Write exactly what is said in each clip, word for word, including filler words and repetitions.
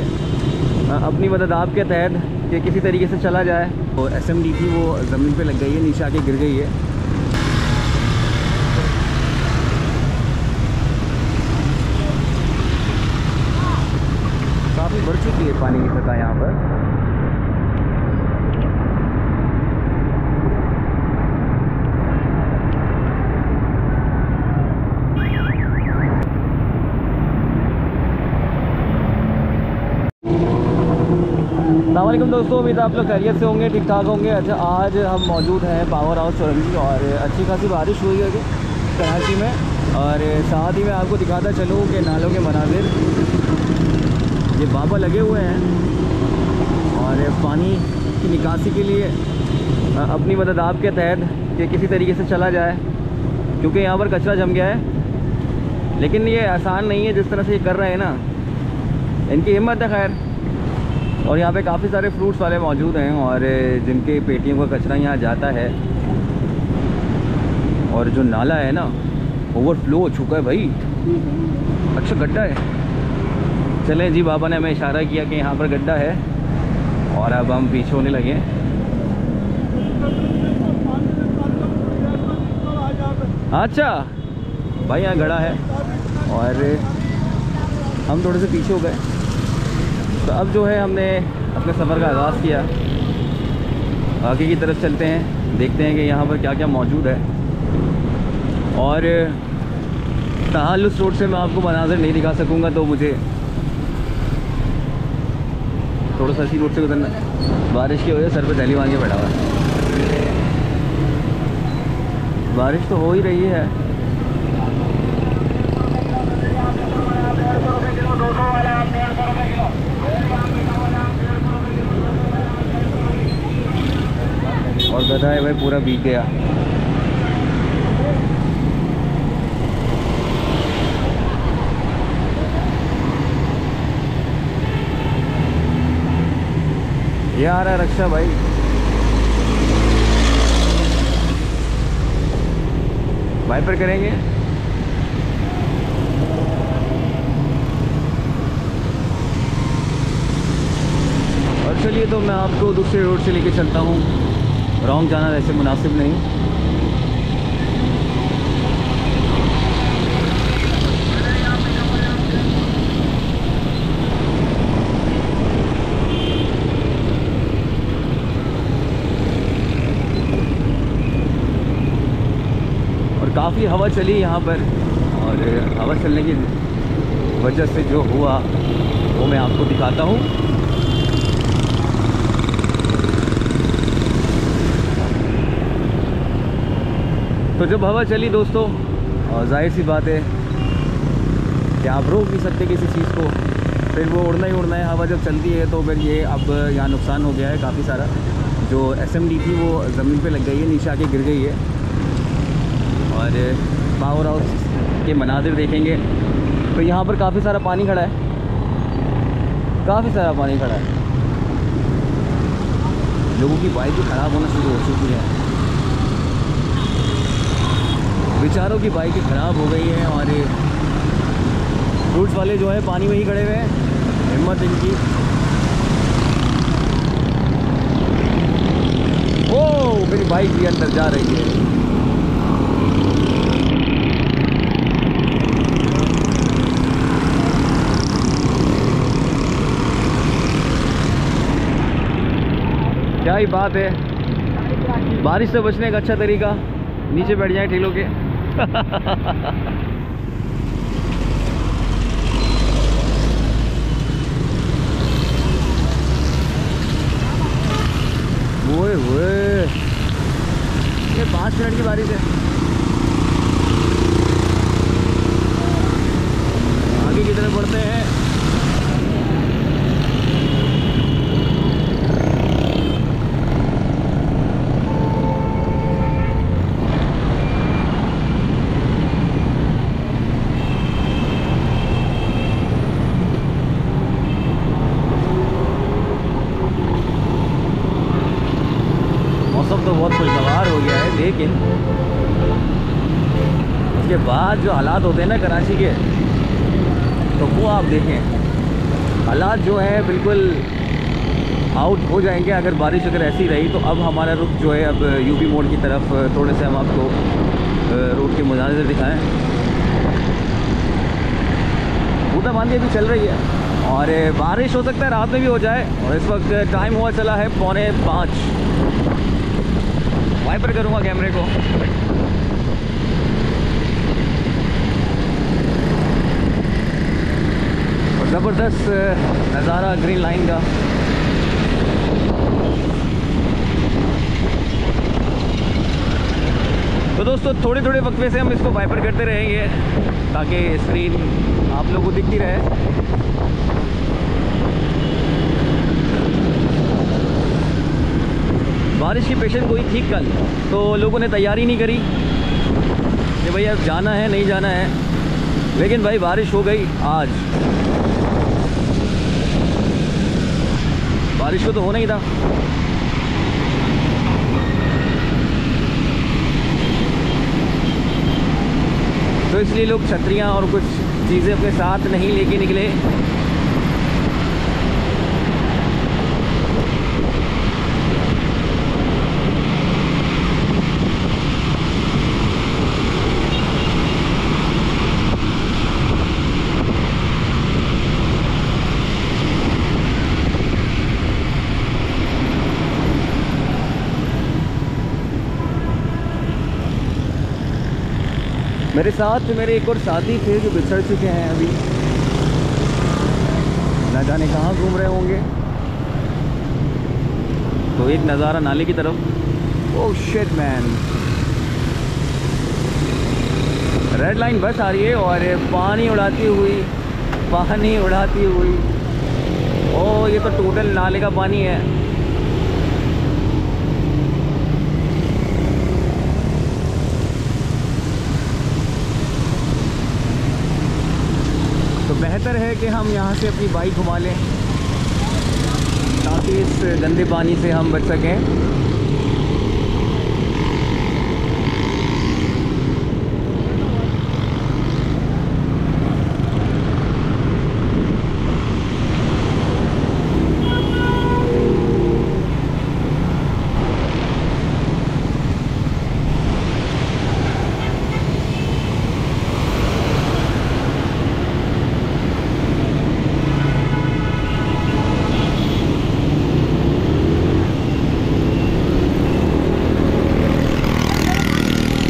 है अपनी मदद आप के तहत कि किसी तरीके से चला जाए। तो एस एम डी की वो ज़मीन पे लग गई है, नीचे आके गिर गई है। काफ़ी बढ़ चुकी है पानी की सतह यहाँ पर। वालेकुम दोस्तों, उम्मीद है आप लोग खैरियत से होंगे, ठीक ठाक होंगे। अच्छा, आज हम मौजूद हैं पावर हाउस चौरंगी और अच्छी खासी बारिश हुई है कराची में। और साथ ही मैं आपको दिखाता चलूँ कि नालों के मनाजिर, ये बाबा लगे हुए हैं और पानी की निकासी के लिए अपनी मदद आप के तहत कि किसी तरीके से चला जाए, क्योंकि यहाँ पर कचरा जम गया है। लेकिन ये आसान नहीं है जिस तरह से ये कर रहे हैं ना, इनकी हिम्मत है। खैर, और यहाँ पे काफ़ी सारे फ्रूट्स वाले मौजूद हैं और जिनके पेटियों का कचरा यहाँ जाता है। और जो नाला है ना, ओवरफ्लो हो चुका है भाई, अच्छा गड्ढा है। चलें जी, बाबा ने हमें इशारा किया कि यहाँ पर गड्ढा है और अब हम पीछे होने लगे हैं। अच्छा भाई, यहाँ गड्ढा है और हम थोड़े से पीछे हो गए। तो अब जो है हमने अपने सफ़र का आगाज़ किया, आगे की तरफ चलते हैं, देखते हैं कि यहाँ पर क्या क्या मौजूद है। और तहालुस रोड से मैं आपको मनाज़र नहीं दिखा सकूँगा, तो मुझे थोड़ा सा इसी रोड से गुजरना है। बारिश की वजह से सर पे दहली बांध के बैठा हुआ है, बारिश तो हो ही रही है। और गधा है भाई, पूरा भीग गया। ये आ रहा है रक्षा भाई। वाइपर करेंगे। और चलिए, तो मैं आपको दूसरे रोड से लेके चलता हूँ। रॉन्ग जाना वैसे मुनासिब नहीं। और काफ़ी हवा चली यहाँ पर, और हवा चलने की वजह से जो हुआ वो मैं आपको दिखाता हूँ। तो जब हवा चली दोस्तों, और जाहिर सी बात है कि आप रोक नहीं सकते किसी चीज़ को, फिर वो उड़ना ही उड़ना है। हवा जब चलती है तो फिर ये अब यहाँ नुकसान हो गया है काफ़ी सारा। जो एस एम डी थी वो ज़मीन पे लग गई है, नीचे आके गिर गई है। और पावर हाउस के मनाजिर देखेंगे तो यहाँ पर काफ़ी सारा पानी खड़ा है, काफ़ी सारा पानी खड़ा है। लोगों की बाइक भी ख़राब होना शुरू हो चुकी है, बेचारों की बाइकें ख़राब हो गई हैं। और फ्रूट्स वाले जो हैं पानी में ही खड़े हुए हैं, हिम्मत इनकी। ओ, मेरी बाइक भी अंदर जा रही है। क्या ही बात है, बारिश से बचने का अच्छा तरीका, नीचे बैठ जाए ठेलों के। ओए ओए, ये पाँच मिनट की बारिश है। आगे की तरफ बढ़ते हैं। लेकिन उसके बाद जो हालात होते हैं ना कराची के, तो वो आप देखें। हालात जो है बिल्कुल आउट हो जाएंगे अगर बारिश अगर ऐसी रही तो। अब हमारा रुख जो है अब यूपी मोड़ की तरफ, थोड़े से हम आपको रोड के मुनाज़र दिखाएं। बूंदाबांदी अभी चल रही है और बारिश हो सकता है रात में भी हो जाए। और इस वक्त टाइम हुआ चला है पौने पाँच। वाइपर करूँगा कैमरे को। ज़बरदस्त नज़ारा ग्रीन लाइन का। तो दोस्तों थोड़े थोड़े वक्फे से हम इसको वाइपर करते रहेंगे ताकि स्क्रीन आप लोगों को दिखती रहे। बारिश की पेशन कोई थी कल, तो लोगों ने तैयारी नहीं करी कि भाई अब जाना है नहीं जाना है, लेकिन भाई बारिश हो गई आज। बारिश को तो होना ही था। तो इसलिए लोग छतरियाँ और कुछ चीज़ें अपने साथ नहीं लेके निकले। मेरे साथ मेरे एक और साथी थे जो बिछड़ चुके हैं, अभी ना जाने कहाँ घूम रहे होंगे। तो एक नज़ारा नाले की तरफ। Oh shit man, red line bus आ रही है और पानी उड़ाती हुई पानी उड़ाती हुई ओह ये तो टोटल नाले का पानी है। बेहतर है कि हम यहाँ से अपनी बाइक घुमा लें ताकि इस गंदे पानी से हम बच सकें।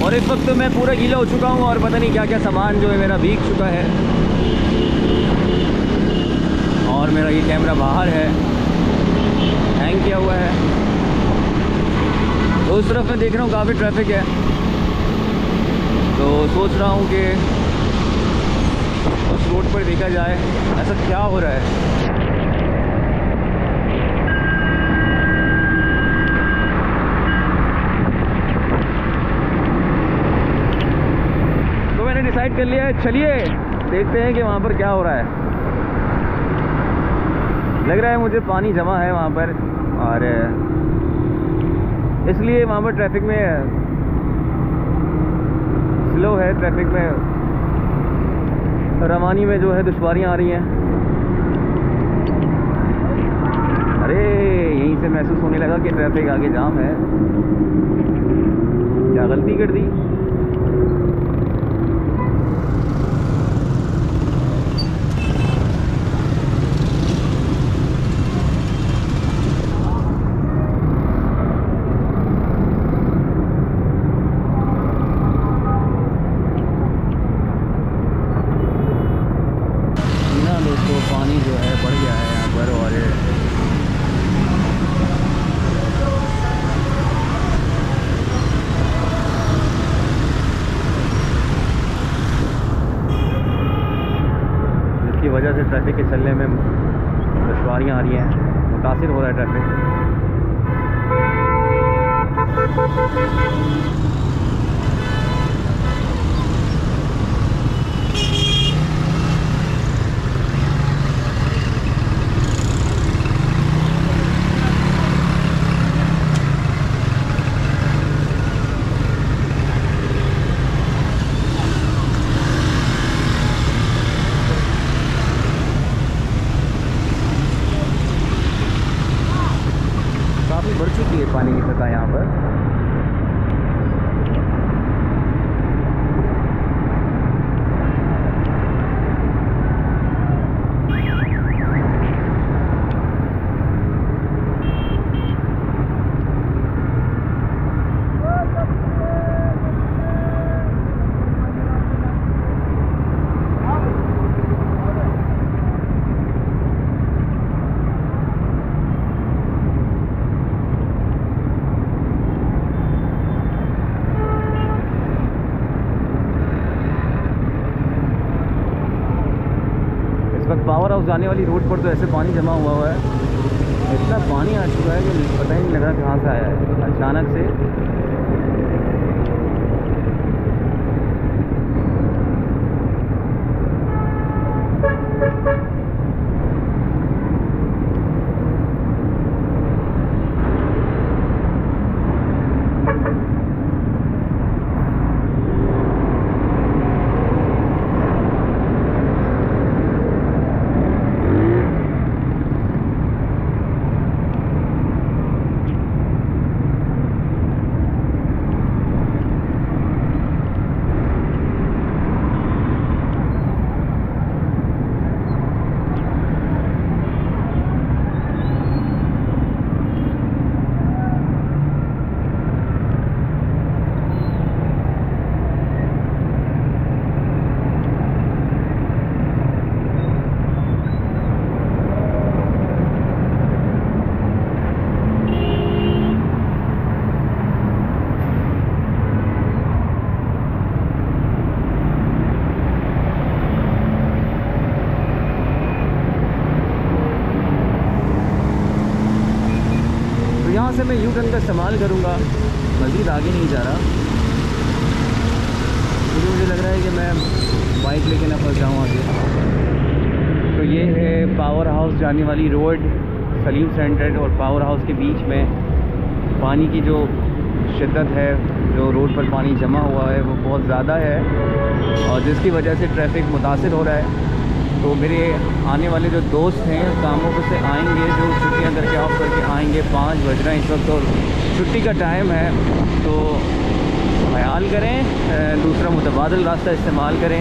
और इस वक्त तो मैं पूरा गीला हो चुका हूँ और पता नहीं क्या क्या सामान जो है मेरा भीग चुका है। और मेरा ये कैमरा बाहर है, हैंग किया हुआ है। तो उस तरफ मैं देख रहा हूँ काफ़ी ट्रैफिक है, तो सोच रहा हूँ कि उस रोड पर देखा जाए ऐसा क्या हो रहा है। कर लिया है, चलिए देखते हैं कि वहाँ पर क्या हो रहा है। लग रहा है मुझे पानी जमा है वहाँ पर और इसलिए वहाँ पर ट्रैफिक में स्लो है, ट्रैफिक में रवानी में जो है दुश्वारियाँ आ रही हैं। अरे यहीं से महसूस होने लगा कि ट्रैफिक आगे जाम है। क्या गलती कर दी। वजह से ट्रैफिक के चलने में दुश्वारियाँ आ रही हैं, मुतासिर हो रहा है ट्रैफिक। भर चुकी है, पानी की सतह यहाँ पर। पावर हाउस जाने वाली रोड पर तो ऐसे पानी जमा हुआ हुआ है, इतना पानी आ चुका है कि पता ही नहीं लग रहा कहाँ से आया है अचानक से। से मैं यू टर्न का इस्तेमाल करूँगा, मज़ीद आगे नहीं जा रहा क्योंकि मुझे लग रहा है कि मैं बाइक लेके ना फंस जाऊँ आगे। तो ये है पावर हाउस जाने वाली रोड, सलीम सेंटर और पावर हाउस के बीच में पानी की जो शिद्दत है, जो रोड पर पानी जमा हुआ है वो बहुत ज़्यादा है और जिसकी वजह से ट्रैफिक मुतासर हो रहा है। तो मेरे आने वाले जो दोस्त हैं कामों पर से आएंगे, जो छुट्टियां करके ऑफ करके आएंगे, पाँच बज रहे हैं इस वक्त और छुट्टी का टाइम है, तो ख्याल करें, दूसरा मुतबादल रास्ता इस्तेमाल करें,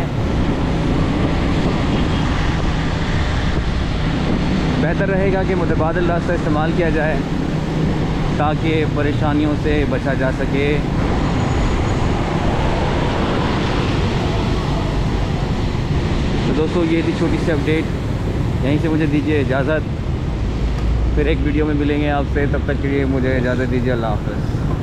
बेहतर रहेगा कि मुतबादल रास्ता इस्तेमाल किया जाए ताकि परेशानियों से बचा जा सके। दोस्तों ये थी छोटी सी अपडेट, यहीं से मुझे दीजिए इजाज़त, फिर एक वीडियो में मिलेंगे आपसे, तब तक के लिए मुझे इजाज़त दीजिए, अल्लाह हाफ़िज़।